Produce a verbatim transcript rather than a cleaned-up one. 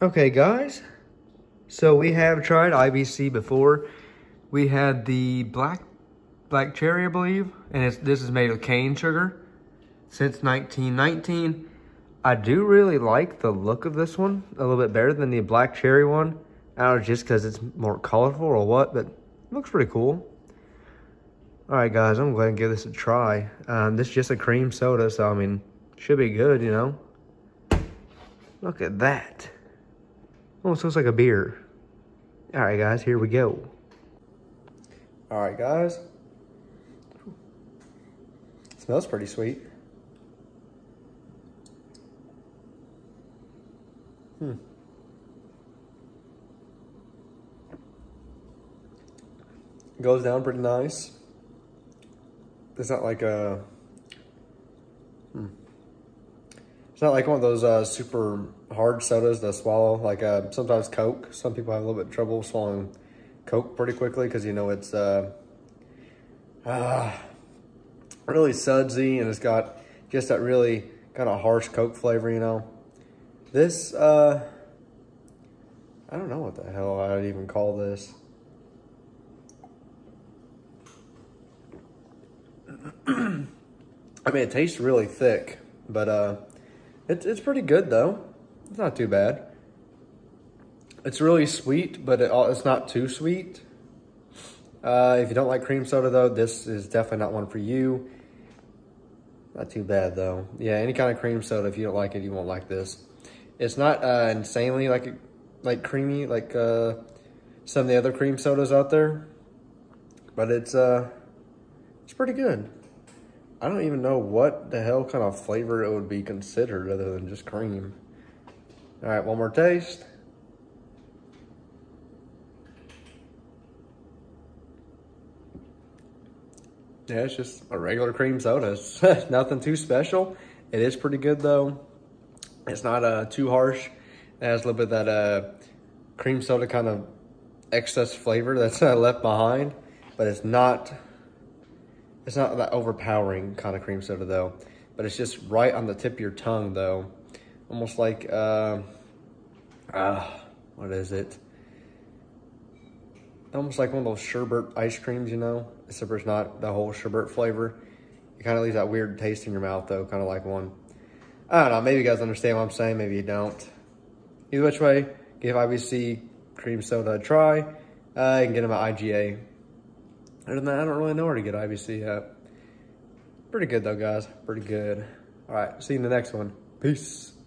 Okay guys, so we have tried I B C before. We had the black black cherry, I believe, and it's, this is made of cane sugar since nineteen nineteen. I do really like the look of this one a little bit better than the black cherry one. I don't know, just because it's more colorful or what, but it looks pretty cool. All right guys, I'm going to give this a try. Um, this is just a cream soda, so I mean, should be good, you know. Look at that. Almost looks like a beer. All right guys, here we go. All right guys. It smells pretty sweet. Hmm. Goes down pretty nice. It's not like a, hmm. It's not like one of those uh, super hard sodas to swallow, like uh, sometimes Coke. Some people have a little bit of trouble swallowing Coke pretty quickly because, you know, it's uh, uh, really sudsy and it's got just that really kind of harsh Coke flavor, you know. This, uh, I don't know what the hell I'd even call this. I mean, it tastes really thick, but uh, It's, it's pretty good, though. It's not too bad. It's really sweet, but it, it's not too sweet. Uh, if you don't like cream soda, though, this is definitely not one for you. Not too bad, though. Yeah, any kind of cream soda, if you don't like it, you won't like this. It's not uh, insanely, like, like creamy, like uh, some of the other cream sodas out there. But it's, uh, it's pretty good. I don't even know what the hell kind of flavor it would be considered other than just cream. All right, one more taste. Yeah, it's just a regular cream soda. It's nothing too special. It is pretty good though. It's not uh, too harsh. It has a little bit of that uh, cream soda kind of excess flavor that's uh, left behind, but it's not It's not that overpowering kind of cream soda, though. But it's just right on the tip of your tongue, though. Almost like, uh, uh, what is it? Almost like one of those sherbet ice creams, you know? Except it's not the whole sherbet flavor. It kind of leaves that weird taste in your mouth, though. Kind of like one. I don't know. Maybe you guys understand what I'm saying. Maybe you don't. Either which way, give I B C cream soda a try. Uh, you can get them at I G A. Other than that, I don't really know where to get I B C at. Pretty good though, guys. Pretty good. All right, see you in the next one. Peace.